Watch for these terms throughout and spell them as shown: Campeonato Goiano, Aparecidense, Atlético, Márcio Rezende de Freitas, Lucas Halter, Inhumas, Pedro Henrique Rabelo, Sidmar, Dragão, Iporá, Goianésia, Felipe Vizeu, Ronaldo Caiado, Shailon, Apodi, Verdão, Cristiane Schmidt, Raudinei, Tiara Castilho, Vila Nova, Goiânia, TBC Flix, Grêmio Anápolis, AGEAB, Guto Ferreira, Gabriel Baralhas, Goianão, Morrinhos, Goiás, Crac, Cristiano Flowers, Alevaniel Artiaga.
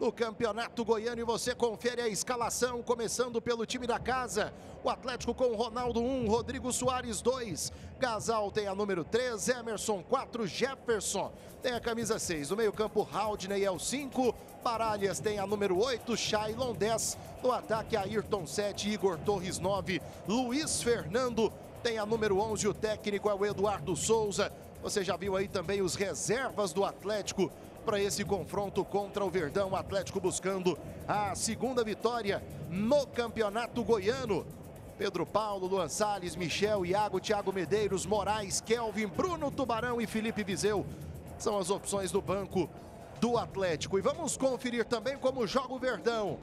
No Campeonato Goiano, e você confere a escalação, começando pelo time da casa. O Atlético com Ronaldo 1, Rodrigo Soares 2, Gasol tem a número 3, Emerson 4, Jefferson tem a camisa 6. No meio campo, Haldney é o 5, Baralhas tem a número 8, Shailon 10. No ataque, Ayrton 7, Igor Torres 9, Luiz Fernando tem a número 11, o técnico é o Eduardo Souza. Você já viu aí também os reservas do Atlético para esse confronto contra o Verdão. O Atlético buscando a segunda vitória no Campeonato Goiano. Pedro Paulo, Luan Salles, Michel, Iago, Thiago Medeiros, Moraes, Kelvin, Bruno Tubarão e Felipe Vizeu são as opções do banco do Atlético. E vamos conferir também como joga o Verdão.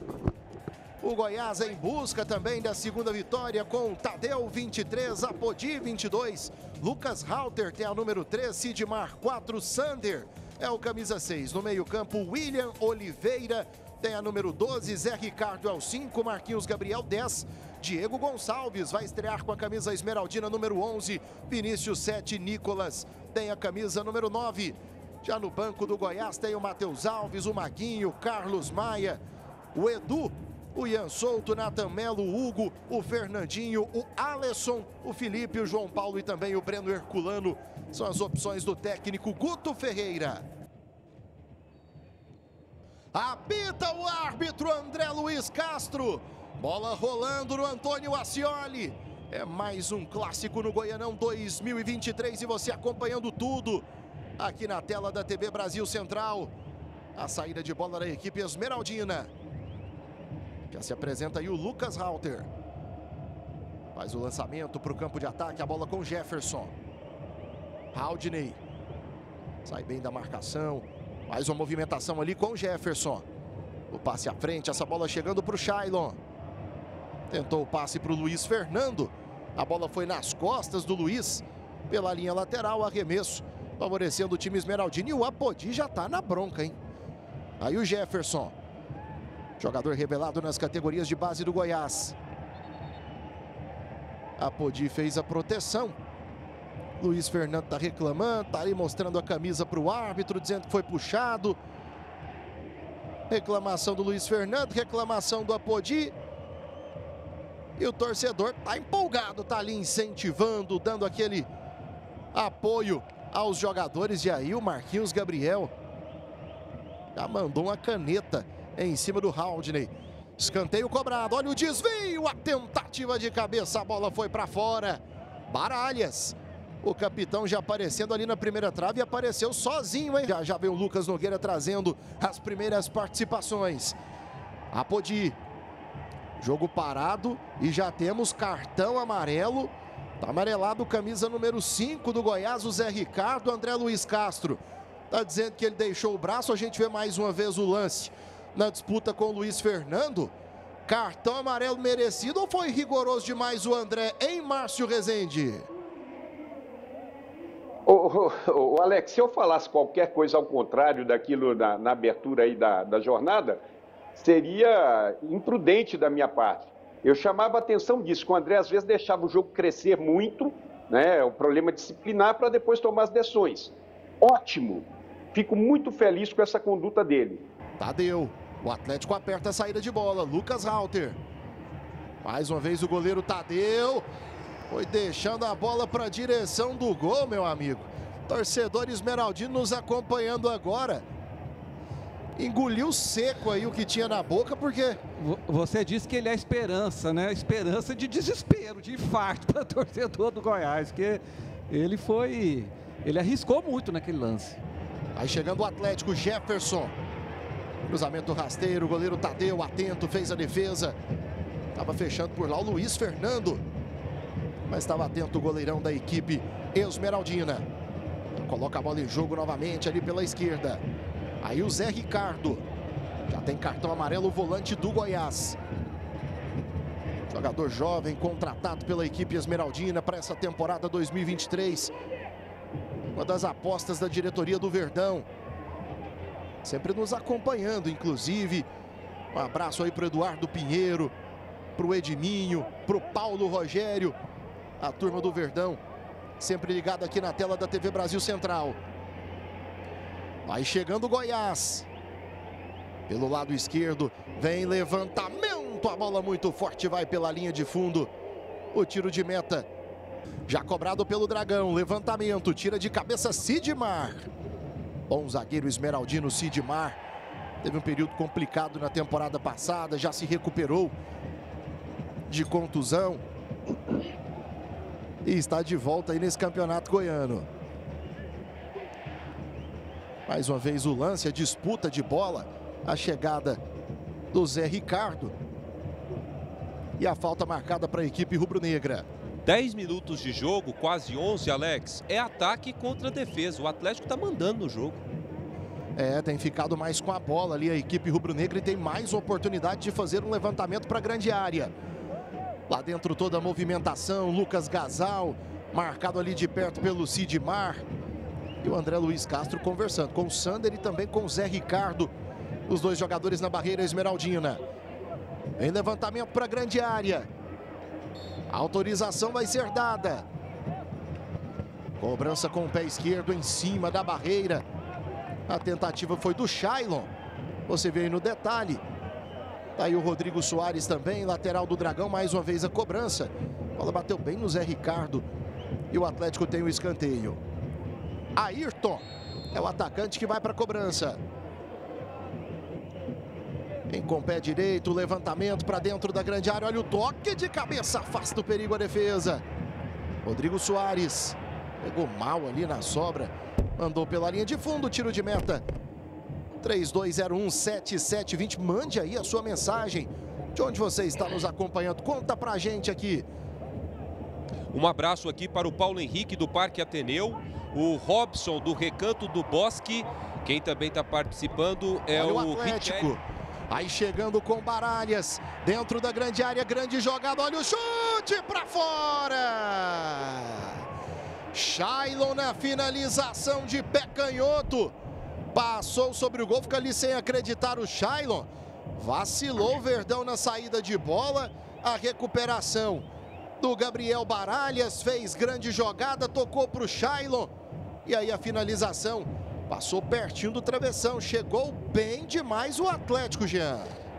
O Goiás em busca também da segunda vitória com Tadeu 23, Apodi 22, Lucas Halter tem a número 3, Sidmar 4, Sander é o camisa 6. No meio-campo, William Oliveira tem a número 12, Zé Ricardo é o 5, Marquinhos Gabriel 10, Diego Gonçalves vai estrear com a camisa esmeraldina número 11, Vinícius 7, Nicolas tem a camisa número 9. Já no banco do Goiás tem o Matheus Alves, o Maguinho, Carlos Maia, o Edu, o Ian Souto, o Nathan Melo, o Hugo, o Fernandinho, o Alisson, o Felipe, o João Paulo e também o Breno Herculano são as opções do técnico Guto Ferreira. Apita o árbitro André Luiz Castro. Bola rolando no Antônio Accioly. É mais um clássico no Goianão 2023 e você acompanhando tudo aqui na tela da TV Brasil Central. A saída de bola da equipe esmeraldina. Já se apresenta aí o Lucas Halter. Faz o lançamento para o campo de ataque. A bola com Jefferson. Haldney. Sai bem da marcação. Faz uma movimentação ali com Jefferson. O passe à frente. Essa bola chegando para o Shailon. Tentou o passe para o Luiz Fernando. A bola foi nas costas do Luiz. Pela linha lateral. Arremesso favorecendo o time esmeraldino. E o Apodi já está na bronca, hein? Aí o Jefferson. Jogador revelado nas categorias de base do Goiás. Apodi fez a proteção. Luiz Fernando está reclamando, está ali mostrando a camisa para o árbitro, dizendo que foi puxado. Reclamação do Luiz Fernando, reclamação do Apodi. E o torcedor está empolgado, está ali incentivando, dando aquele apoio aos jogadores. E aí o Marquinhos Gabriel já mandou uma caneta em cima do Haldney. Escanteio cobrado, olha o desvio, a tentativa de cabeça, a bola foi para fora. Baralhas, o capitão já aparecendo ali na primeira trave, apareceu sozinho, hein? Já vem o Lucas Nogueira trazendo as primeiras participações. Apodi, jogo parado e já temos cartão amarelo. Tá amarelado camisa número 5 do Goiás, o Zé Ricardo. André Luiz Castro tá dizendo que ele deixou o braço, a gente vê mais uma vez o lance. Na disputa com o Luiz Fernando, cartão amarelo merecido ou foi rigoroso demais o André, hein, Márcio Rezende? Alex, se eu falasse qualquer coisa ao contrário daquilo na abertura aí da jornada, seria imprudente da minha parte. Eu chamava a atenção disso, que o André às vezes deixava o jogo crescer muito, né, o problema disciplinar, para depois tomar as decisões. Ótimo, fico muito feliz com essa conduta dele. Tadeu. O Atlético aperta a saída de bola. Lucas Halter. Mais uma vez o goleiro Tadeu. Foi deixando a bola para a direção do gol, meu amigo. Torcedor esmeraldino nos acompanhando agora. Engoliu seco aí o que tinha na boca, porque... Você disse que ele é esperança, né? Esperança de desespero, de infarto para o torcedor do Goiás. Porque ele foi... Ele arriscou muito naquele lance. Aí chegando o Atlético, Jefferson. Cruzamento rasteiro, o goleiro Tadeu atento, fez a defesa. Estava fechando por lá o Luiz Fernando. Mas estava atento o goleirão da equipe esmeraldina. Coloca a bola em jogo novamente ali pela esquerda. Aí o Zé Ricardo. Já tem cartão amarelo o volante do Goiás. Jogador jovem, contratado pela equipe esmeraldina para essa temporada 2023. Uma das apostas da diretoria do Verdão. Sempre nos acompanhando, inclusive. Um abraço aí para o Eduardo Pinheiro, para o Edminho, para o Paulo Rogério. A turma do Verdão, sempre ligada aqui na tela da TV Brasil Central. Vai chegando o Goiás. pelo lado esquerdo, vem levantamento, a bola muito forte, vai pela linha de fundo, o tiro de meta já cobrado pelo Dragão, levantamento, tira de cabeça Sidmar, bom zagueiro esmeraldino Sidmar, teve um período complicado na temporada passada, já se recuperou de contusão e está de volta aí nesse Campeonato Goiano. Mais uma vez o lance, a disputa de bola, a chegada do Zé Ricardo e a falta marcada para a equipe rubro-negra. 10 minutos de jogo, quase 11, Alex. É ataque contra defesa, o Atlético está mandando no jogo. É, tem ficado mais com a bola ali a equipe rubro-negra e tem mais oportunidade de fazer um levantamento para a grande área. Lá dentro toda a movimentação, Lucas Gasal, marcado ali de perto pelo Sidmar. E o André Luiz Castro conversando com o Sander e também com o Zé Ricardo, os dois jogadores na barreira esmeraldina. Em levantamento para a grande área. A autorização vai ser dada. Cobrança com o pé esquerdo em cima da barreira. A tentativa foi do Shailon. Você vê aí no detalhe. Tá aí o Rodrigo Soares também, lateral do Dragão, mais uma vez a cobrança. A bola bateu bem no Zé Ricardo e o Atlético tem o escanteio. Ayrton é o atacante que vai para a cobrança. Vem com o pé direito, levantamento para dentro da grande área. Olha o toque de cabeça, afasta o perigo a defesa. Rodrigo Soares pegou mal ali na sobra. Mandou pela linha de fundo, tiro de meta. 32017720. Mande aí a sua mensagem. De onde você está nos acompanhando? Conta pra gente aqui. Um abraço aqui para o Paulo Henrique do Parque Ateneu, o Robson do Recanto do Bosque, quem também está participando é o Atlético. Richelli. Aí chegando com Baralhas, dentro da grande área, grande jogada, olha o chute para fora! Shailon na finalização de pé canhoto, passou sobre o gol, fica ali sem acreditar o Shailon, vacilou o Verdão na saída de bola, a recuperação do Gabriel Baralhas, fez grande jogada, tocou para o Shailon e aí a finalização passou pertinho do travessão, chegou bem demais o Atlético, Jean.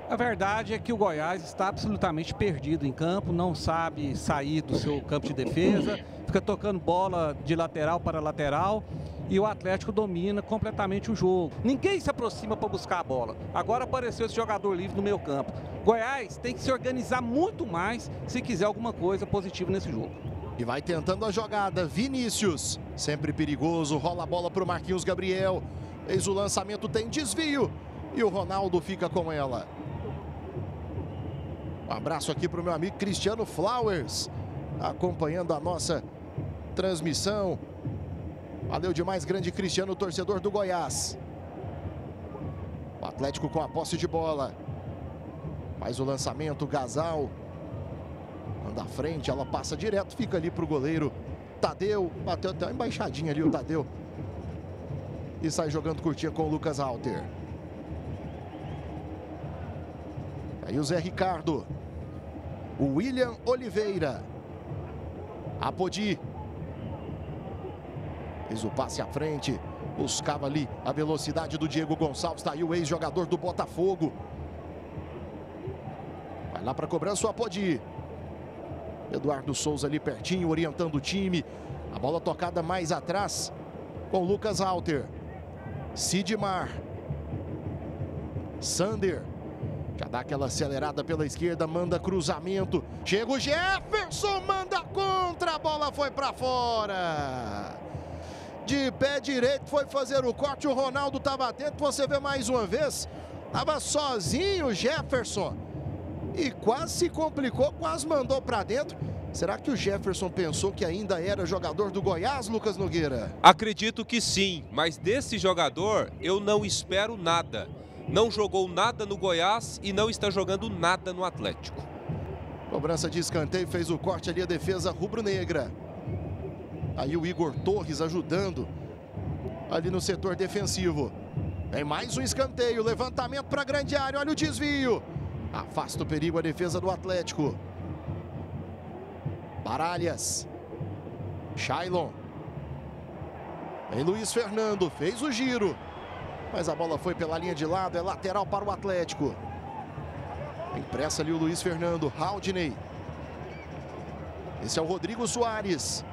A verdade é que o Goiás está absolutamente perdido em campo, não sabe sair do seu campo de defesa, fica tocando bola de lateral para lateral e o Atlético domina completamente o jogo. Ninguém se aproxima para buscar a bola. Agora apareceu esse jogador livre no meio campo. Goiás tem que se organizar muito mais se quiser alguma coisa positiva nesse jogo. E vai tentando a jogada, Vinícius, sempre perigoso, rola a bola para o Marquinhos Gabriel, fez o lançamento, tem desvio e o Ronaldo fica com ela. Um abraço aqui para o meu amigo Cristiano Flowers, acompanhando a nossa transmissão. Valeu demais, grande Cristiano, torcedor do Goiás. O Atlético com a posse de bola. Faz o lançamento, Gasal. Anda à frente, ela passa direto, fica ali pro goleiro Tadeu. Bateu até uma embaixadinha ali o Tadeu. E sai jogando curtinha com o Lucas Alter. Aí o Zé Ricardo. O William Oliveira. Apodi. Fez o passe à frente, buscava ali a velocidade do Diego Gonçalves, tá aí o ex-jogador do Botafogo. Vai lá para a cobrança, o Apodi. Eduardo Souza ali pertinho, orientando o time. A bola tocada mais atrás com Lucas Alter. Sidmar. Sander. Já dá aquela acelerada pela esquerda, manda cruzamento. Chega o Jefferson, manda contra, a bola foi para fora. De pé direito foi fazer o corte, o Ronaldo estava atento, você vê mais uma vez, estava sozinho o Jefferson e quase se complicou, quase mandou para dentro. Será que o Jefferson pensou que ainda era jogador do Goiás, Lucas Nogueira? Acredito que sim, mas desse jogador eu não espero nada. Não jogou nada no Goiás e não está jogando nada no Atlético. Cobrança de escanteio, fez o corte ali a defesa rubro-negra. Aí o Igor Torres ajudando ali no setor defensivo. Tem mais um escanteio, levantamento para a grande área, olha o desvio. Afasta o perigo a defesa do Atlético. Baralhas. Shailon. Vem Luiz Fernando, fez o giro. Mas a bola foi pela linha de lado, é lateral para o Atlético. Tem pressa ali o Luiz Fernando, Raudinei. Esse é o Rodrigo Soares.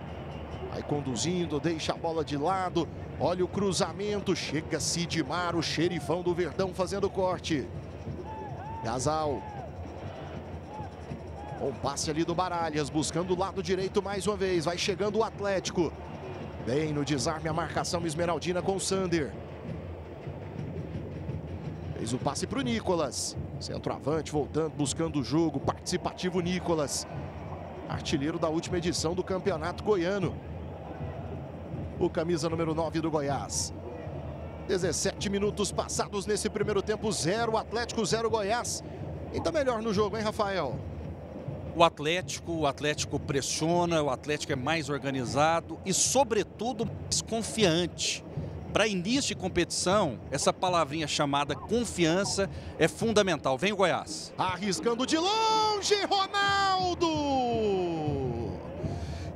Vai conduzindo, deixa a bola de lado. Olha o cruzamento, chega Sidmar, o xerifão do Verdão fazendo o corte. Gasal. Bom passe ali do Baralhas, buscando o lado direito mais uma vez. Vai chegando o Atlético. Bem no desarme, a marcação esmeraldina com o Sander. Fez o passe para o Nicolas. Centroavante voltando, buscando o jogo. Participativo Nicolas. Artilheiro da última edição do Campeonato Goiano. O camisa número 9 do Goiás. 17 minutos passados nesse primeiro tempo. 0 Atlético, 0 Goiás. Quem tá melhor no jogo, hein, Rafael? O Atlético pressiona, o Atlético é mais organizado e, sobretudo, mais confiante. Para início de competição, essa palavrinha chamada confiança é fundamental. Vem o Goiás. Arriscando de longe, Ronaldo!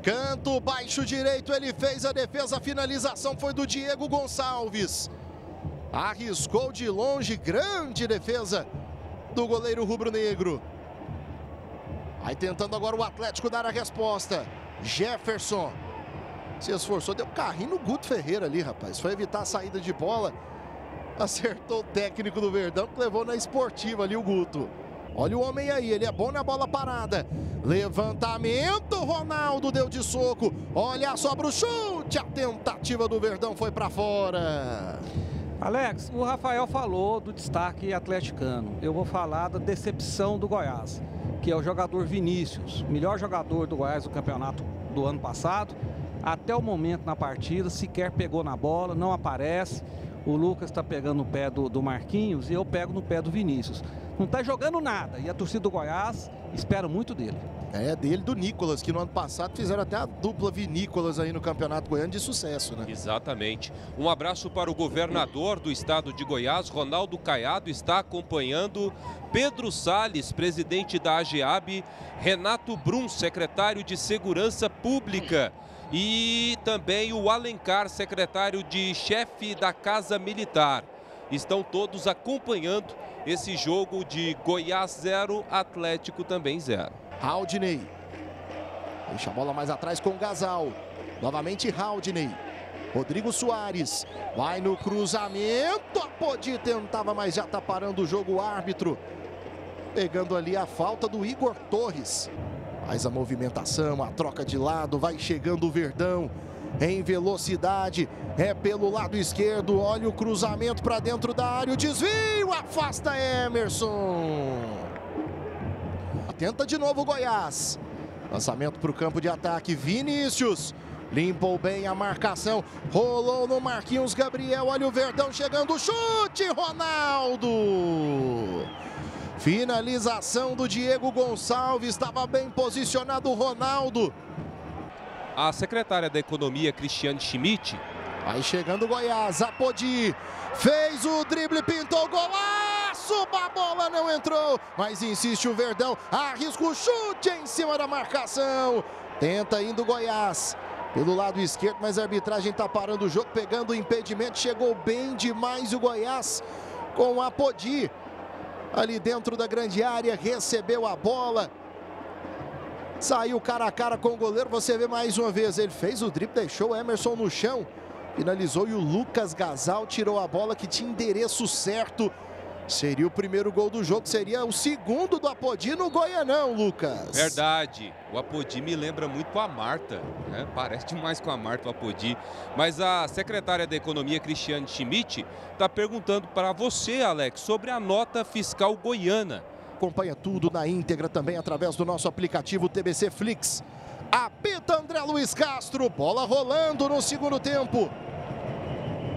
Canto baixo direito, ele fez a defesa, a finalização foi do Diego Gonçalves. Arriscou de longe, grande defesa do goleiro rubro-negro. Aí tentando agora o Atlético dar a resposta. Jefferson se esforçou, deu carrinho no Guto Ferreira ali, rapaz. Foi evitar a saída de bola. Acertou o técnico do Verdão, que levou na esportiva ali o Guto. Olha o homem aí, ele é bom na bola parada. Levantamento, Ronaldo deu de soco. Olha, sobra o chute, a tentativa do Verdão foi para fora. Alex, o Rafael falou do destaque atleticano. Eu vou falar da decepção do Goiás, que é o jogador Vinícius, melhor jogador do Goiás do campeonato do ano passado. Até o momento na partida, sequer pegou na bola, não aparece. O Lucas está pegando no pé do Marquinhos e eu pego no pé do Vinícius. Não está jogando nada e a torcida do Goiás espera muito dele. É dele, do Nicolas, que no ano passado fizeram até a dupla Vinícolas aí no Campeonato Goiano de sucesso, né? Exatamente. Um abraço para o governador do estado de Goiás, Ronaldo Caiado, está acompanhando. Pedro Salles, presidente da AGEAB, Renato Brum, secretário de Segurança Pública. E também o Alencar, secretário de chefe da Casa Militar. Estão todos acompanhando esse jogo de Goiás 0, Atlético também 0. Raudinei. Deixa a bola mais atrás com o Gasal. Novamente Raudinei. Rodrigo Soares. Vai no cruzamento. Apodi tentava, mas já está parando o jogo o árbitro. Pegando ali a falta do Igor Torres. Faz a movimentação, a troca de lado, vai chegando o Verdão em velocidade, é pelo lado esquerdo, olha o cruzamento para dentro da área, o desvio, afasta Emerson. Tenta de novo o Goiás, lançamento para o campo de ataque, Vinícius, limpou bem a marcação, rolou no Marquinhos Gabriel, olha o Verdão chegando, chute, Ronaldo. Finalização do Diego Gonçalves, estava bem posicionado o Ronaldo. A secretária da Economia, Cristiane Schmidt. Aí chegando o Goiás, Apodi, fez o drible, pintou o golaço, a bola não entrou, mas insiste o Verdão, arrisca o chute em cima da marcação. Tenta indo o Goiás pelo lado esquerdo, mas a arbitragem está parando o jogo, pegando o impedimento, chegou bem demais o Goiás com o Apodi. Ali dentro da grande área, recebeu a bola. Saiu cara a cara com o goleiro, você vê mais uma vez. Ele fez o drible, deixou o Emerson no chão. Finalizou e o Lucas Gasal tirou a bola que tinha endereço certo. Seria o primeiro gol do jogo, seria o segundo do Apodi no Goianão, Lucas. Verdade, o Apodi me lembra muito a Marta, né? Parece demais com a Marta o Apodi. Mas a secretária da Economia, Cristiane Schmidt, está perguntando para você, Alex, sobre a nota fiscal goiana. Acompanha tudo na íntegra também através do nosso aplicativo TBC Flix. Apita André Luiz Castro, bola rolando no segundo tempo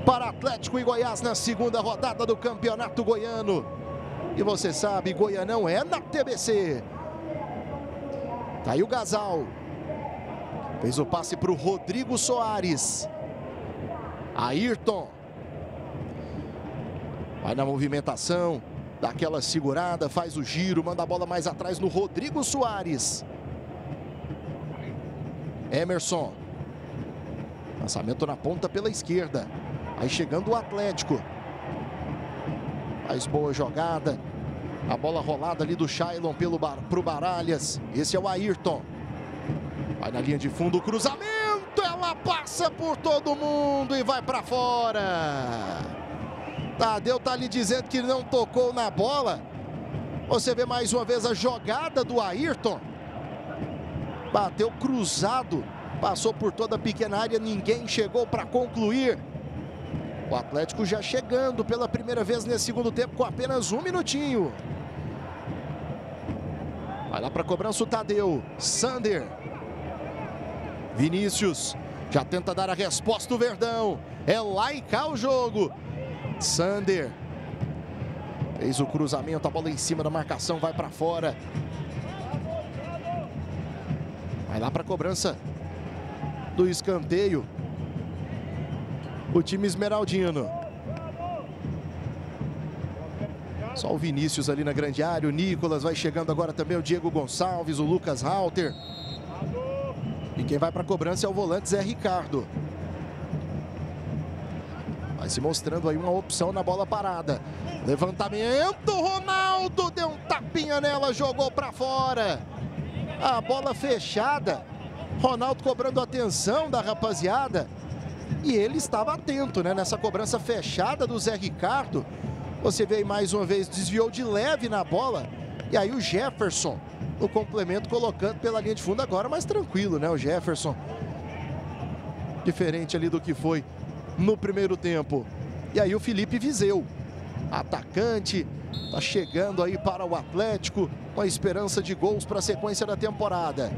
para Atlético e Goiás na segunda rodada do Campeonato Goiano. E você sabe, Goianão é na TBC. Tá aí o Gasal. Fez o passe para o Rodrigo Soares. Ayrton. Vai na movimentação, dá aquela segurada, faz o giro, manda a bola mais atrás no Rodrigo Soares. Emerson. Lançamento na ponta pela esquerda. Aí chegando o Atlético. Faz boa jogada. A bola rolada ali do Shailon pro Baralhas. Esse é o Ayrton. Vai na linha de fundo, o cruzamento. Ela passa por todo mundo e vai para fora. Tadeu tá ali dizendo que não tocou na bola. Você vê mais uma vez a jogada do Ayrton. Bateu cruzado. Passou por toda a pequena área. Ninguém chegou para concluir. O Atlético já chegando pela primeira vez nesse segundo tempo com apenas um minutinho. Vai lá para cobrança o Tadeu. Sander. Vinícius. Já tenta dar a resposta o Verdão. É lá e cá o jogo. Sander. Fez o cruzamento. A bola em cima da marcação. Vai para fora. Vai lá para cobrança do escanteio. O time esmeraldino. Só o Vinícius ali na grande área. O Nicolas vai chegando agora também. O Diego Gonçalves, o Lucas Halter. E quem vai para a cobrança é o volante Zé Ricardo. Vai se mostrando aí uma opção na bola parada. Levantamento, Ronaldo deu um tapinha nela, jogou para fora. A bola fechada. Ronaldo cobrando a atenção da rapaziada. E ele estava atento, né? Nessa cobrança fechada do Zé Ricardo. Você vê aí mais uma vez, desviou de leve na bola. E aí o Jefferson, no complemento, colocando pela linha de fundo agora, mais tranquilo, né? O Jefferson. Diferente ali do que foi no primeiro tempo. E aí o Felipe Vizeu, atacante, tá chegando aí para o Atlético, com a esperança de gols para a sequência da temporada.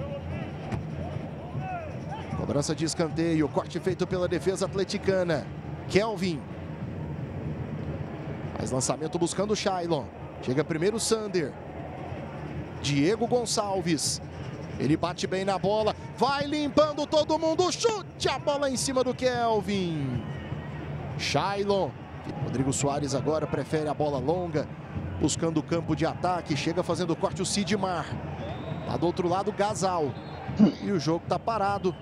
Cobrança de escanteio, corte feito pela defesa atleticana. Kelvin. Faz lançamento buscando o Shailon. Chega primeiro o Sander. Diego Gonçalves. Ele bate bem na bola. Vai limpando todo mundo. Chute a bola em cima do Kelvin. Shailon. Rodrigo Soares agora prefere a bola longa. Buscando o campo de ataque. Chega fazendo o corte o Sidmar. Lá do outro lado o Gasal. E o jogo tá parado.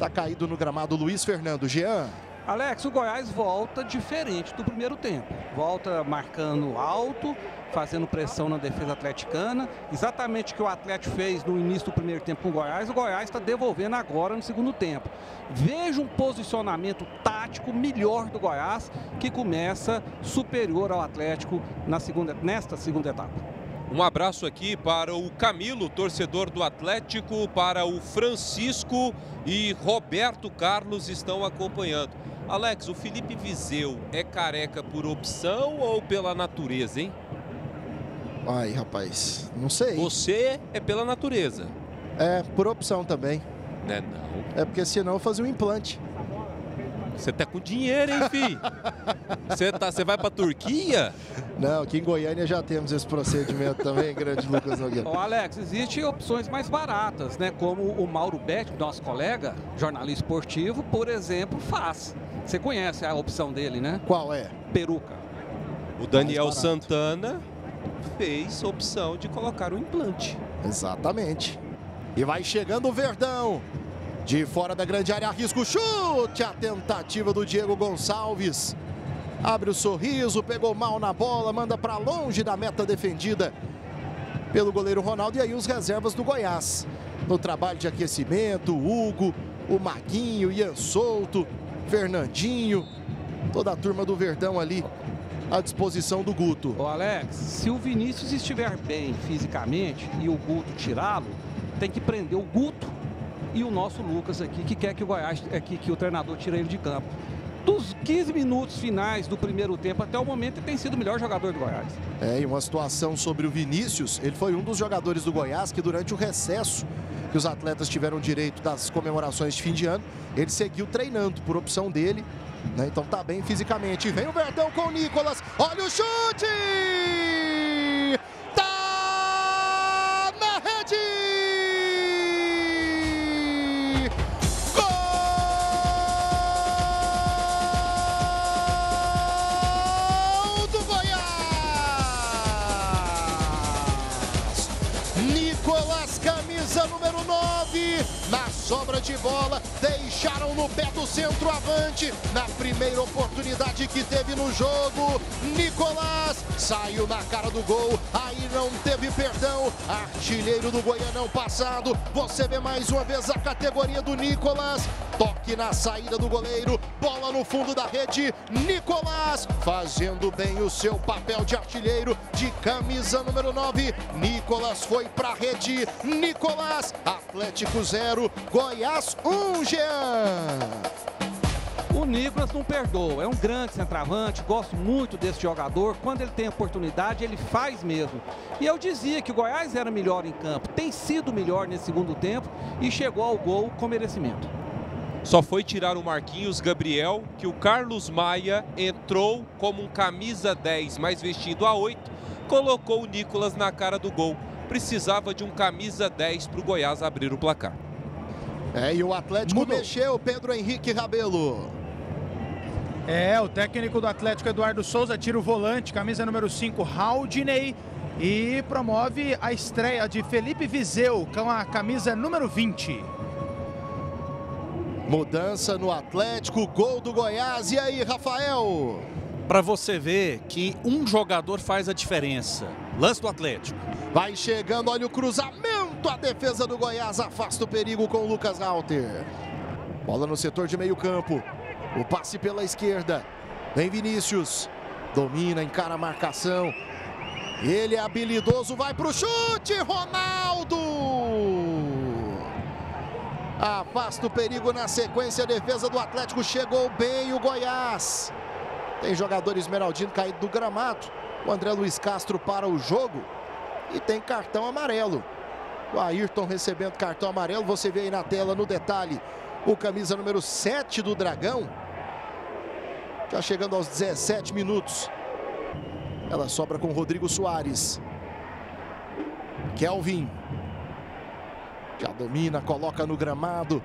Tá caído no gramado Luiz Fernando. Jean. Alex, o Goiás volta diferente do primeiro tempo. Volta marcando alto, fazendo pressão na defesa atleticana. Exatamente o que o Atlético fez no início do primeiro tempo com o Goiás está devolvendo agora no segundo tempo. Vejo um posicionamento tático melhor do Goiás, que começa superior ao Atlético nesta segunda etapa. Um abraço aqui para o Camilo, torcedor do Atlético, para o Francisco e Roberto Carlos estão acompanhando. Alex, o Felipe Vizeu é careca por opção ou pela natureza, hein? Ai, rapaz, não sei. Você é pela natureza. É, por opção também. Não é não. É porque senão eu fazia um implante. Você tá com dinheiro, hein, filho? Você vai pra Turquia? Não, aqui em Goiânia já temos esse procedimento também, grande Lucas Nogueira. Ô, Alex, existem opções mais baratas, né? Como o Mauro Betti, nosso colega, jornalista esportivo, por exemplo, faz. Você conhece a opção dele, né? Qual é? Peruca. O Daniel Santana fez opção de colocar um implante. Exatamente. E vai chegando o Verdão. De fora da grande área, arrisca o chute, a tentativa do Diego Gonçalves. Abre o sorriso, pegou mal na bola, manda para longe da meta defendida pelo goleiro Ronaldo. E aí os reservas do Goiás. No trabalho de aquecimento, o Hugo, o Maguinho, Ian Souto, Fernandinho. Toda a turma do Verdão ali à disposição do Guto. Ô Alex, se o Vinícius estiver bem fisicamente e o Guto tirá-lo, tem que prender o Guto. E o nosso Lucas aqui, que quer que o Goiás, que o treinador tire ele de campo. Dos 15 minutos finais do primeiro tempo até o momento, ele tem sido o melhor jogador do Goiás. É, e uma situação sobre o Vinícius, ele foi um dos jogadores do Goiás que durante o recesso, que os atletas tiveram direito das comemorações de fim de ano, ele seguiu treinando por opção dele, né? Então tá bem fisicamente. Vem o Verdão com o Nicolas, olha o chute! Tá na rede! Número 9, na sobra de bola, deixaram no pé do centroavante, na primeira oportunidade que teve no jogo, Nicolás saiu na cara do gol, aí não teve perdão, artilheiro do Goianão passado. Você vê mais uma vez a categoria do Nicolás, toque na saída do goleiro, bola no fundo da rede, Nicolás fazendo bem o seu papel de artilheiro, de camisa número 9, Nicolás foi pra rede, Nicolás, Atlético 0, Goiás 1, Jean. O Nicolás não perdoa, é um grande centroavante, gosto muito desse jogador. Quando ele tem oportunidade, ele faz mesmo. E eu dizia que o Goiás era melhor em campo, tem sido melhor nesse segundo tempo e chegou ao gol com merecimento. Só foi tirar o Marquinhos Gabriel, que o Carlos Maia entrou como um camisa 10, mas vestido a 8, colocou o Nicolás na cara do gol. Precisava de um camisa 10 para o Goiás abrir o placar. É, e o Atlético mexeu, Pedro Henrique Rabelo. É, o técnico do Atlético, Eduardo Souza, tira o volante, camisa número 5, Raudinei, e promove a estreia de Felipe Vizeu com a camisa número 20. Mudança no Atlético, gol do Goiás. E aí, Rafael? Para você ver que um jogador faz a diferença. Lance do Atlético. Vai chegando, olha o cruzamento, a defesa do Goiás afasta o perigo com o Lucas Halter. Bola no setor de meio campo. O passe pela esquerda, vem Vinícius, domina, encara a marcação, ele é habilidoso, vai pro chute, Ronaldo! Afasta o perigo na sequência, a defesa do Atlético chegou bem, o Goiás. Tem jogador esmeraldino caído do gramado, o André Luiz Castro para o jogo e tem cartão amarelo. O Ayrton recebendo cartão amarelo, você vê aí na tela no detalhe. O camisa número 7 do Dragão, já chegando aos 17 minutos. Ela sobra com Rodrigo Soares. Kelvin. Já domina, coloca no gramado.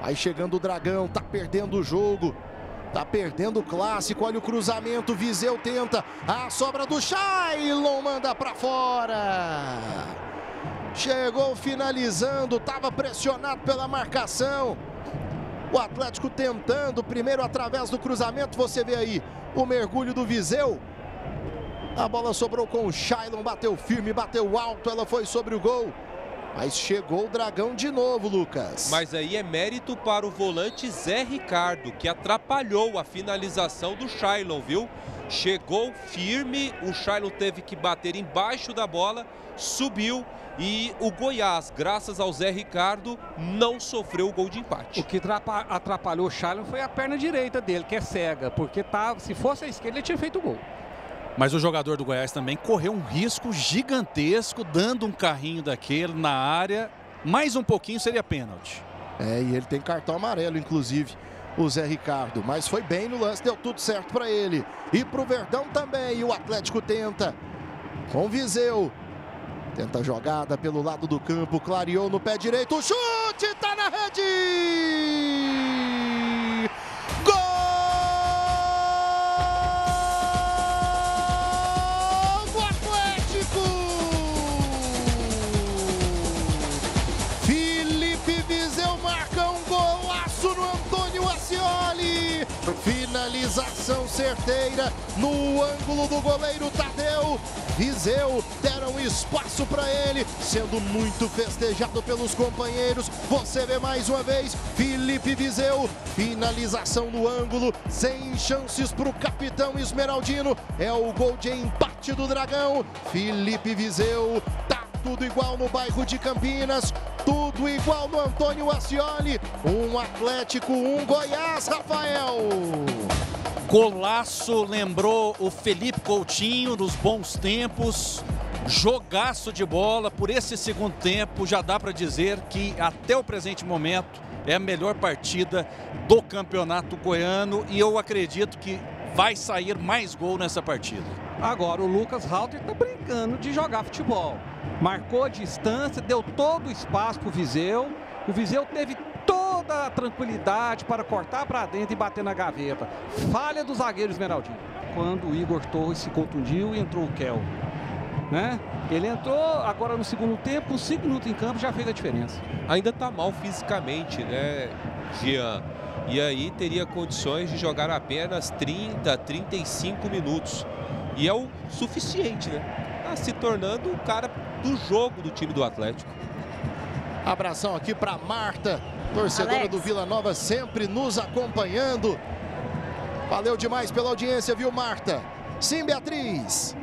Aí chegando o Dragão, tá perdendo o jogo. Tá perdendo o clássico, olha o cruzamento, Vizeu tenta. A sobra do Shailon manda pra fora. Chegou finalizando, tava pressionado pela marcação. O Atlético tentando, primeiro através do cruzamento, você vê aí o mergulho do Vizeu. A bola sobrou com o Shailon, bateu firme, bateu alto, ela foi sobre o gol. Mas chegou o Dragão de novo, Lucas. Mas aí é mérito para o volante Zé Ricardo, que atrapalhou a finalização do Shailon, viu? Chegou firme, o Shailon teve que bater embaixo da bola, subiu e o Goiás, graças ao Zé Ricardo, não sofreu o gol de empate. O que atrapalhou o Shailon foi a perna direita dele, que é cega, porque se fosse a esquerda ele tinha feito o gol. Mas o jogador do Goiás também correu um risco gigantesco, dando um carrinho daquele na área. Mais um pouquinho seria pênalti. É, e ele tem cartão amarelo, inclusive, o Zé Ricardo. Mas foi bem no lance, deu tudo certo para ele. E para o Verdão também, o Atlético tenta. Com o Vizeu. Tenta a jogada pelo lado do campo, clareou no pé direito, o chute tá na rede! Gol do Atlético! Felipe Vizeu marca um golaço no Antônio Accioly. Finalização certeira no ângulo do goleiro Tadeu. Vizeu deram espaço para ele, sendo muito festejado pelos companheiros. Você vê mais uma vez Felipe Vizeu, finalização no ângulo, sem chances para o capitão esmeraldino. É o gol de empate do Dragão. Felipe Vizeu, tá tudo igual no bairro de Campinas, tudo igual no Antônio Accioly. Um Atlético, um Goiás, Rafael. Golaço, lembrou o Felipe Coutinho dos bons tempos, jogaço de bola. Por esse segundo tempo já dá para dizer que até o presente momento é a melhor partida do Campeonato Goiano e eu acredito que vai sair mais gol nessa partida. Agora o Lucas Halter tá brincando de jogar futebol, marcou a distância, deu todo o espaço pro Vizeu, o Vizeu teve toda a tranquilidade para cortar para dentro e bater na gaveta. Falha do zagueiro esmeraldino. Quando o Igor Torres se contundiu, entrou o Kel. Né? Ele entrou agora no segundo tempo, 5 minutos em campo, já fez a diferença. Ainda está mal fisicamente, né, Jean? E aí teria condições de jogar apenas 30, 35 minutos. E é o suficiente, né? Tá se tornando o cara do jogo do time do Atlético. Abração aqui para Marta, torcedora Alex do Vila Nova, sempre nos acompanhando. Valeu demais pela audiência, viu, Marta? Sim, Beatriz.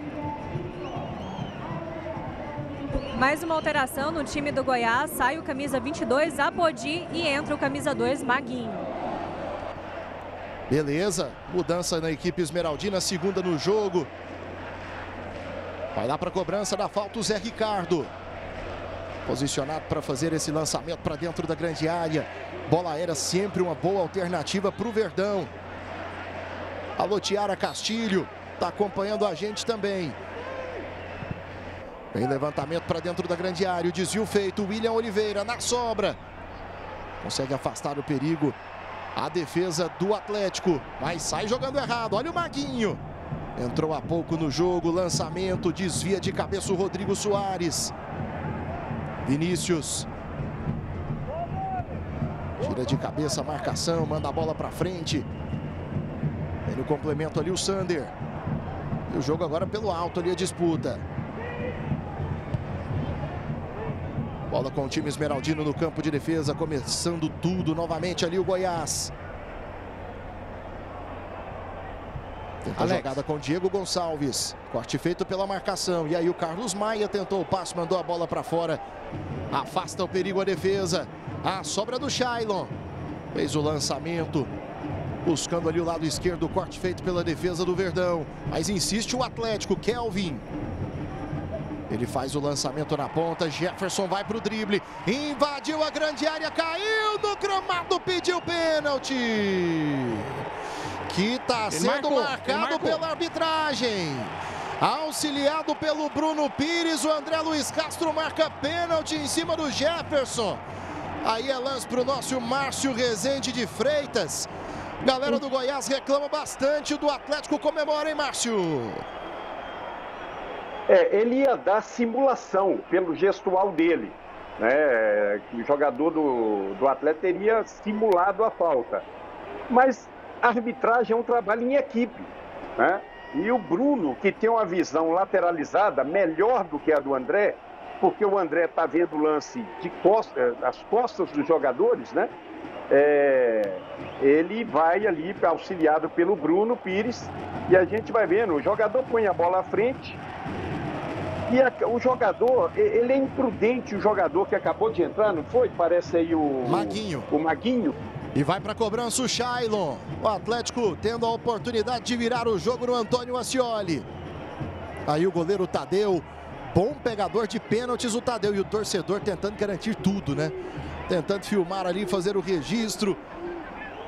Mais uma alteração no time do Goiás. Sai o camisa 22, Apodi, e entra o camisa 2, Maguinho. Beleza, mudança na equipe esmeraldina, segunda no jogo. Vai lá para a cobrança da falta o Zé Ricardo. Posicionado para fazer esse lançamento para dentro da grande área. Bola aérea sempre uma boa alternativa para o Verdão. Alô, Tiara Castilho, está acompanhando a gente também. Tem levantamento para dentro da grande área, o desvio feito, William Oliveira na sobra. Consegue afastar o perigo a defesa do Atlético, mas sai jogando errado, olha o Maguinho. Entrou há pouco no jogo, lançamento, desvia de cabeça o Rodrigo Soares. Vinícius tira de cabeça a marcação, manda a bola para frente. Vem no complemento ali o Sander. E o jogo agora pelo alto ali a disputa. Bola com o time esmeraldino no campo de defesa, começando tudo novamente ali o Goiás. Tenta a jogada com Diego Gonçalves. Corte feito pela marcação. E aí o Carlos Maia tentou o passe, mandou a bola para fora. Afasta o perigo a defesa. A sobra do Shailon. Fez o lançamento. Buscando ali o lado esquerdo. Corte feito pela defesa do Verdão. Mas insiste o Atlético. Kelvin. Ele faz o lançamento na ponta. Jefferson vai para o drible. Invadiu a grande área. Caiu do gramado. Pediu pênalti. Que está sendo marcado pela arbitragem. Auxiliado pelo Bruno Pires, o André Luiz Castro marca pênalti em cima do Jefferson. Aí é lance para o nosso Márcio Rezende de Freitas. Galera do Goiás reclama bastante, do Atlético comemora, hein, Márcio? É, ele ia dar simulação pelo gestual dele, né? O jogador do Atlético teria simulado a falta. Mas a arbitragem é um trabalho em equipe, né? E o Bruno, que tem uma visão lateralizada melhor do que a do André, porque o André está vendo o lance de costas, as costas dos jogadores, né? Ele vai ali auxiliado pelo Bruno Pires e a gente vai vendo, o jogador põe a bola à frente e o jogador, ele é imprudente, o jogador que acabou de entrar, não foi? Parece aí o Maguinho. O Maguinho. E vai para a cobrança o Shailon. O Atlético tendo a oportunidade de virar o jogo no Antônio Accioly. Aí o goleiro Tadeu, bom pegador de pênaltis o Tadeu. E o torcedor tentando garantir tudo, né? Tentando filmar ali, fazer o registro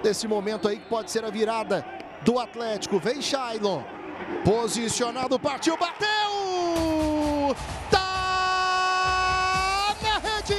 desse momento aí que pode ser a virada do Atlético. Vem Shailon, posicionado, partiu, bateu! Tá na rede!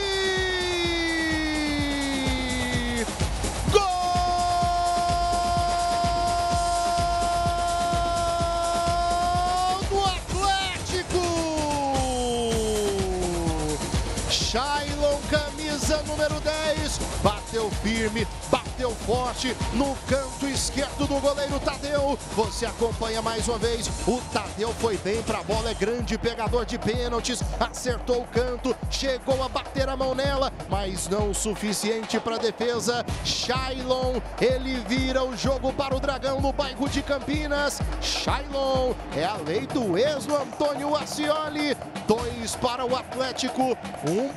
Shailon, camisa número 10, bateu firme, bateu forte no canto esquerdo do goleiro Tadeu. Você acompanha mais uma vez, o Tadeu foi bem para a bola, é grande pegador de pênaltis, acertou o canto, chegou a bater a mão nela, mas não o suficiente para a defesa. Shailon, ele vira o jogo para o Dragão no bairro de Campinas. Shailon, é a lei do ex do Antônio Accioly. 2 para o Atlético, 1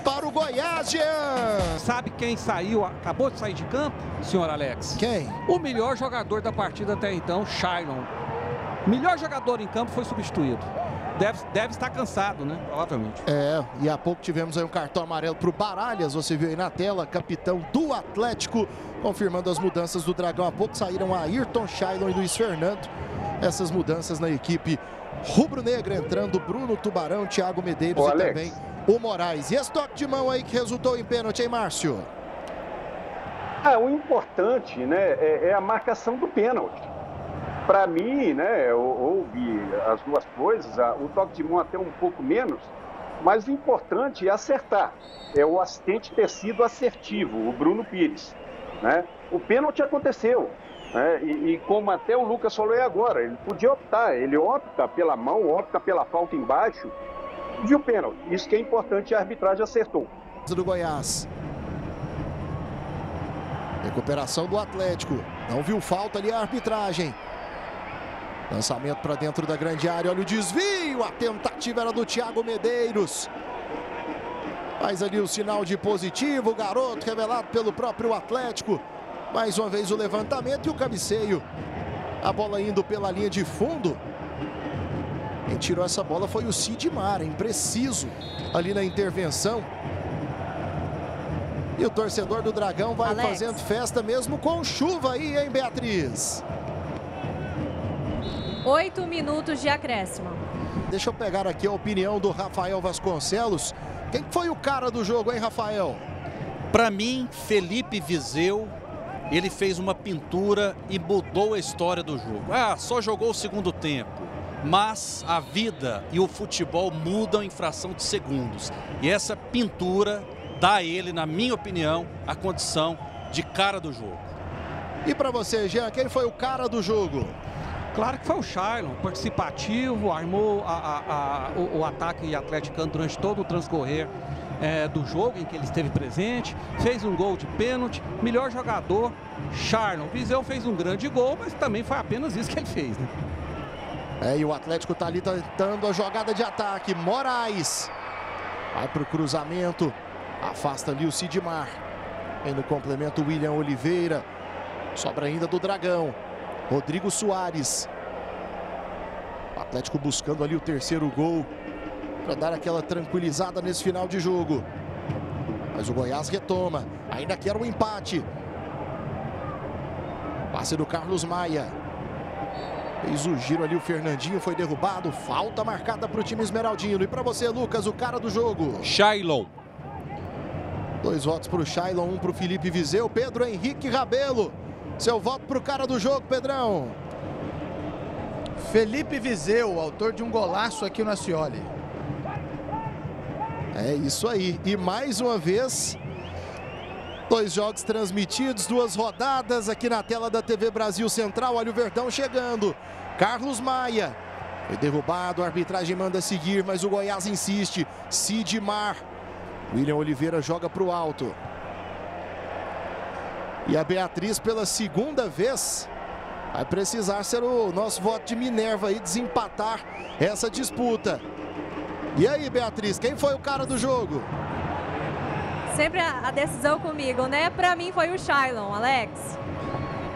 para o Goiás, Jean. Sabe quem saiu, acabou de sair de campo, senhor Alex? Quem? O melhor jogador da partida até então, Shailon. O melhor jogador em campo foi substituído. Deve estar cansado, né? Provavelmente. É, e há pouco tivemos aí um cartão amarelo para o Baralhas, você viu aí na tela, capitão do Atlético, confirmando as mudanças do Dragão. Há pouco saíram Ayrton, Shailon e Luiz Fernando. Essas mudanças na equipe rubro-negra, entrando Bruno Tubarão, Thiago Medeiros e também o Moraes. E esse toque de mão aí que resultou em pênalti, hein, Márcio? Ah, o importante, né, é a marcação do pênalti. Para mim, né, houve as duas coisas, o toque de mão até um pouco menos, mas o importante é acertar. É o assistente ter sido assertivo, o Bruno Pires, né? O pênalti aconteceu. né? E como até o Lucas falou aí agora, ele podia optar, ele opta pela mão, opta pela falta embaixo, viu o pênalti. Isso que é importante, a arbitragem acertou. Do Goiás. Recuperação do Atlético. Não viu falta ali a arbitragem. Lançamento para dentro da grande área, olha o desvio, a tentativa era do Thiago Medeiros. Faz ali o sinal de positivo, o garoto revelado pelo próprio Atlético. Mais uma vez o levantamento e o cabeceio. A bola indo pela linha de fundo. Quem tirou essa bola foi o Sidmar, impreciso ali na intervenção. E o torcedor do Dragão vai fazendo festa mesmo com chuva aí, hein, Beatriz? 8 minutos de acréscimo. Deixa eu pegar aqui a opinião do Rafael Vasconcelos. Quem foi o cara do jogo, hein, Rafael? Pra mim, Felipe Viseu, ele fez uma pintura e mudou a história do jogo. Ah, só jogou o segundo tempo. Mas a vida e o futebol mudam em fração de segundos. E essa pintura dá a ele, na minha opinião, a condição de cara do jogo. E pra você, Jean, quem foi o cara do jogo? Claro que foi o Shailon, participativo, armou o ataque atleticano durante todo o transcorrer do jogo em que ele esteve presente, fez um gol de pênalti, melhor jogador, Shailon. Viseu fez um grande gol, mas também foi apenas isso que ele fez, né? É, e o Atlético tá ali tentando a jogada de ataque, Moraes vai pro cruzamento, afasta ali o Sidmar, vem no complemento o William Oliveira, sobra ainda do Dragão. Rodrigo Soares. O Atlético buscando ali o terceiro gol para dar aquela tranquilizada nesse final de jogo. Mas o Goiás retoma. Ainda quer um empate. Passe do Carlos Maia. Fez o giro ali, o Fernandinho foi derrubado. Falta marcada para o time esmeraldino. E para você, Lucas, o cara do jogo? Shailon. 2 votos para o Shailon, 1 para o Felipe Viseu. Pedro Henrique Rabelo. Seu voto para o cara do jogo, Pedrão. Felipe Viseu, autor de um golaço aqui no Accioly. É isso aí. E mais uma vez, 2 jogos transmitidos, 2 rodadas aqui na tela da TV Brasil Central. Olha o Verdão chegando. Carlos Maia foi derrubado, a arbitragem manda seguir, mas o Goiás insiste. Sidmar. William Oliveira joga para o alto. E a Beatriz, pela segunda vez, vai precisar ser o nosso voto de Minerva aí, desempatar essa disputa. E aí, Beatriz, quem foi o cara do jogo? Sempre a decisão comigo, né? Pra mim foi o Shailon, Alex.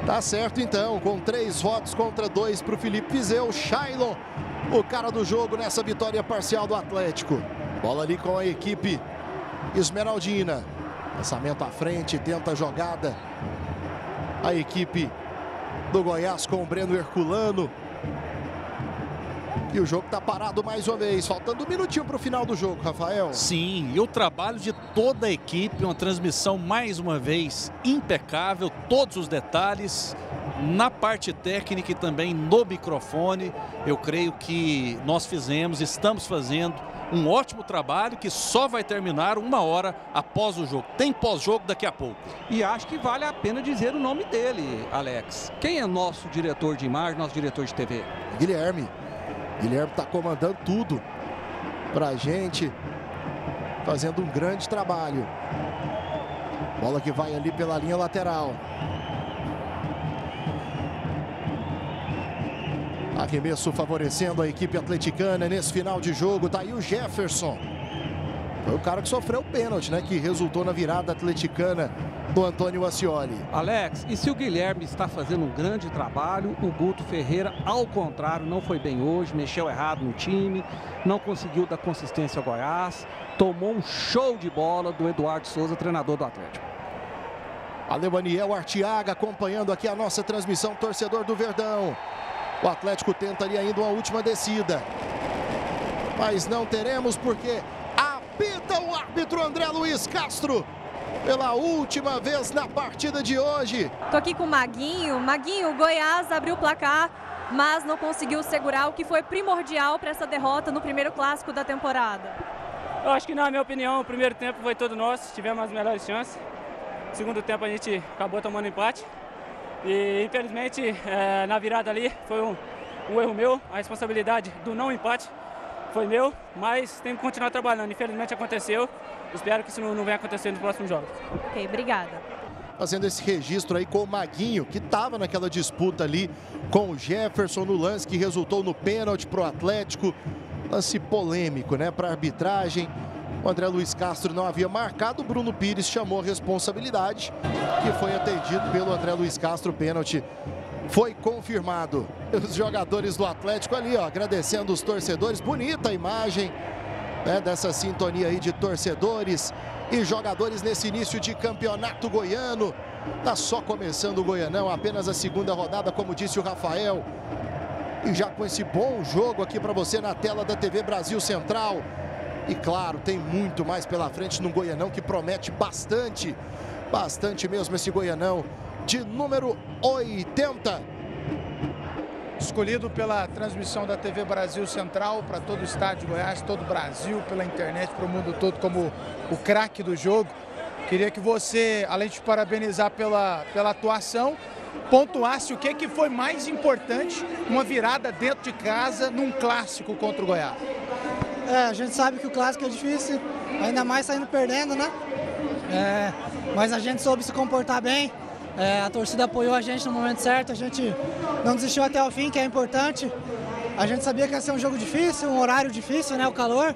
Tá certo, então. Com 3 votos contra 2 pro Felipe Viseu, Shailon, o cara do jogo nessa vitória parcial do Atlético. Bola ali com a equipe esmeraldina. Lançamento à frente, tenta a jogada. A equipe do Goiás com o Breno Herculano. E o jogo está parado mais uma vez, faltando um minutinho para o final do jogo, Rafael. Sim, e o trabalho de toda a equipe, uma transmissão mais uma vez impecável, todos os detalhes, na parte técnica e também no microfone. Eu creio que nós fizemos, estamos fazendo um ótimo trabalho que só vai terminar 1 hora após o jogo. Tem pós-jogo daqui a pouco. E acho que vale a pena dizer o nome dele, Alex. Quem é nosso diretor de imagem, nosso diretor de TV? Guilherme. Guilherme está comandando tudo para a gente, fazendo um grande trabalho. Bola que vai ali pela linha lateral. Arremesso favorecendo a equipe atleticana nesse final de jogo. Tá aí o Jefferson. Foi o cara que sofreu o pênalti, né? Que resultou na virada atleticana do Antônio Accioly. Alex, e se o Guilherme está fazendo um grande trabalho, o Guto Ferreira, ao contrário, não foi bem hoje, mexeu errado no time, não conseguiu dar consistência ao Goiás, tomou um show de bola do Eduardo Souza, treinador do Atlético. Alevaniel Artiaga acompanhando aqui a nossa transmissão, torcedor do Verdão. O Atlético tenta ali ainda uma última descida. Mas não teremos porque apita o árbitro André Luiz Castro. Pela última vez na partida de hoje. Tô aqui com o Maguinho. Maguinho, o Goiás abriu o placar, mas não conseguiu segurar o que foi primordial para essa derrota no primeiro clássico da temporada. Eu acho que, na minha opinião, o primeiro tempo foi todo nosso. Tivemos as melhores chances. No segundo tempo a gente acabou tomando empate. E infelizmente na virada ali foi um erro meu, a responsabilidade do não empate foi meu, mas tenho que continuar trabalhando. Infelizmente aconteceu, espero que isso não venha acontecer nos próximos jogos. Ok, obrigada. Fazendo esse registro aí com o Maguinho, que estava naquela disputa ali com o Jefferson no lance que resultou no pênalti para o Atlético. Lance polêmico, né, para a arbitragem. O André Luiz Castro não havia marcado, o Bruno Pires chamou a responsabilidade, que foi atendido pelo André Luiz Castro. O pênalti foi confirmado. Os jogadores do Atlético ali, ó, agradecendo os torcedores. Bonita a imagem, né, dessa sintonia aí de torcedores e jogadores nesse início de campeonato goiano. Tá só começando o Goianão, apenas a segunda rodada, como disse o Rafael. E já com esse bom jogo aqui para você na tela da TV Brasil Central. E claro, tem muito mais pela frente no Goianão, que promete bastante, bastante mesmo, esse Goianão de número 80. Escolhido pela transmissão da TV Brasil Central para todo o estado de Goiás, todo o Brasil, pela internet, para o mundo todo, como o craque do jogo. Queria que você, além de te parabenizar pela atuação, pontuasse o que foi mais importante, uma virada dentro de casa num clássico contra o Goiás. A gente sabe que o clássico é difícil, ainda mais saindo perdendo, né? Mas a gente soube se comportar bem. A torcida apoiou a gente no momento certo, a gente não desistiu até o fim, que é importante. A gente sabia que ia ser um jogo difícil, um horário difícil, né, o calor,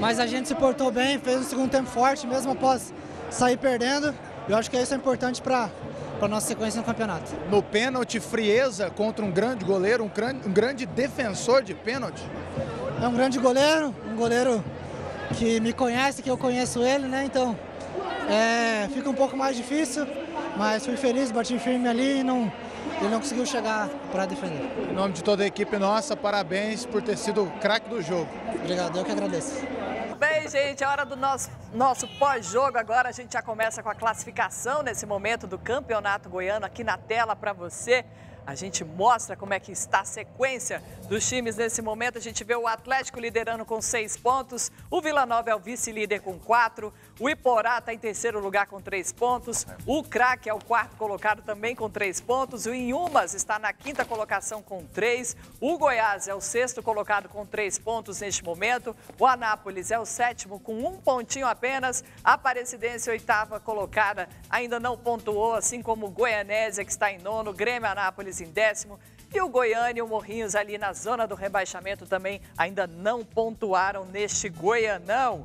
mas a gente se portou bem, fez um segundo tempo forte, mesmo após sair perdendo. Eu acho que isso é importante para a nossa sequência no campeonato. No pênalti, frieza contra um grande goleiro, um grande defensor de pênalti. É um grande goleiro, um goleiro que me conhece, que eu conheço ele, né, então fica um pouco mais difícil. Mas fui feliz, bati firme ali e ele não conseguiu chegar para defender. Em nome de toda a equipe nossa, parabéns por ter sido o craque do jogo. Obrigado, eu que agradeço. Bem, gente, é hora do nosso pós-jogo. Agora a gente já começa com a classificação nesse momento do Campeonato Goiano aqui na tela para você. A gente mostra como é que está a sequência dos times nesse momento. A gente vê o Atlético liderando com 6 pontos. O Vila Nova é o vice-líder com 4. O Iporá está em terceiro lugar com 3 pontos. O Crac é o quarto colocado também com 3 pontos. O Inhumas está na quinta colocação com 3. O Goiás é o sexto colocado com 3 pontos neste momento. O Anápolis é o sétimo com 1 pontinho apenas. A Aparecidense, oitava colocada, ainda não pontuou, assim como o Goianésia, que está em nono. O Grêmio Anápolis em décimo, e o Goiânia e o Morrinhos ali na zona do rebaixamento também ainda não pontuaram neste Goianão.